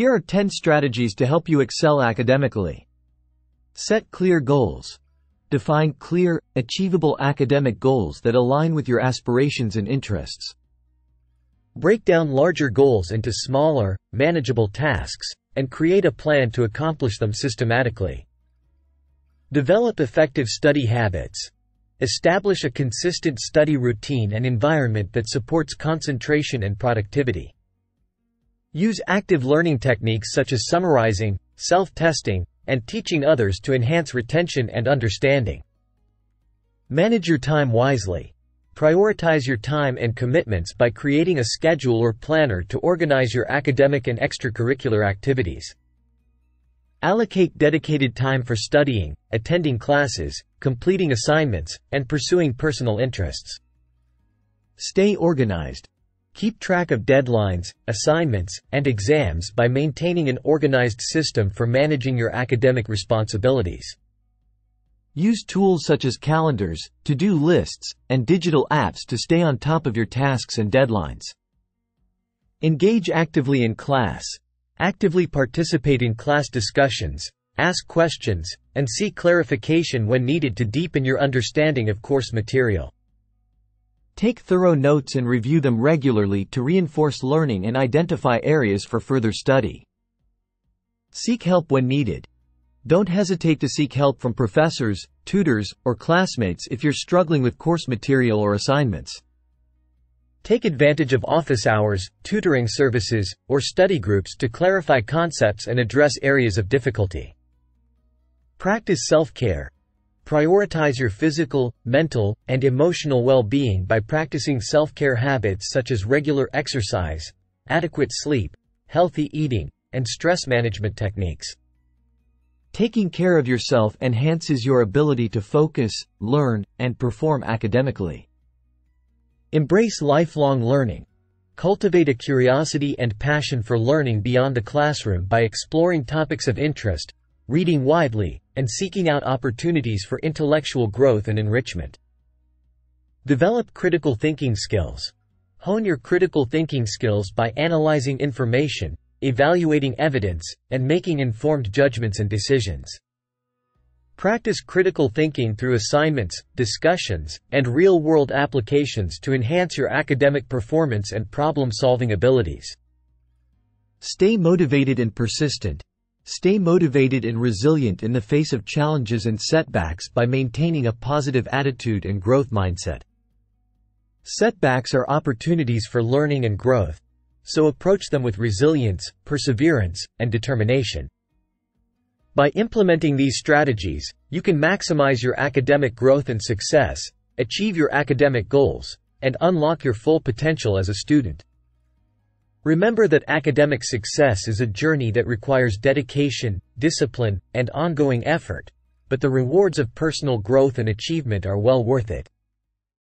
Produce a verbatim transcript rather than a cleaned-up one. Here are ten strategies to help you excel academically. Set clear goals. Define clear, achievable academic goals that align with your aspirations and interests. Break down larger goals into smaller, manageable tasks, and create a plan to accomplish them systematically. Develop effective study habits. Establish a consistent study routine and environment that supports concentration and productivity. Use active learning techniques such as summarizing, self-testing, and teaching others to enhance retention and understanding. Manage your time wisely. Prioritize your time and commitments by creating a schedule or planner to organize your academic and extracurricular activities. Allocate dedicated time for studying, attending classes, completing assignments, and pursuing personal interests. Stay organized. Keep track of deadlines, assignments, and exams by maintaining an organized system for managing your academic responsibilities. Use tools such as calendars, to-do lists, and digital apps to stay on top of your tasks and deadlines. Engage actively in class. Actively participate in class discussions, ask questions, and seek clarification when needed to deepen your understanding of course material. Take thorough notes and review them regularly to reinforce learning and identify areas for further study. Seek help when needed. Don't hesitate to seek help from professors, tutors, or classmates if you're struggling with course material or assignments. Take advantage of office hours, tutoring services, or study groups to clarify concepts and address areas of difficulty. Practice self-care. Prioritize your physical, mental, and emotional well-being by practicing self-care habits such as regular exercise, adequate sleep, healthy eating, and stress management techniques. Taking care of yourself enhances your ability to focus, learn, and perform academically. Embrace lifelong learning. Cultivate a curiosity and passion for learning beyond the classroom by exploring topics of interest, reading widely, and seeking out opportunities for intellectual growth and enrichment. Develop critical thinking skills. Hone your critical thinking skills by analyzing information, evaluating evidence, and making informed judgments and decisions. Practice critical thinking through assignments, discussions, and real-world applications to enhance your academic performance and problem-solving abilities. Stay motivated and persistent. Stay motivated and resilient in the face of challenges and setbacks by maintaining a positive attitude and growth mindset. Setbacks are opportunities for learning and growth, so approach them with resilience, perseverance, and determination. By implementing these strategies, you can maximize your academic growth and success, achieve your academic goals, and unlock your full potential as a student. Remember that academic success is a journey that requires dedication, discipline, and ongoing effort, but the rewards of personal growth and achievement are well worth it.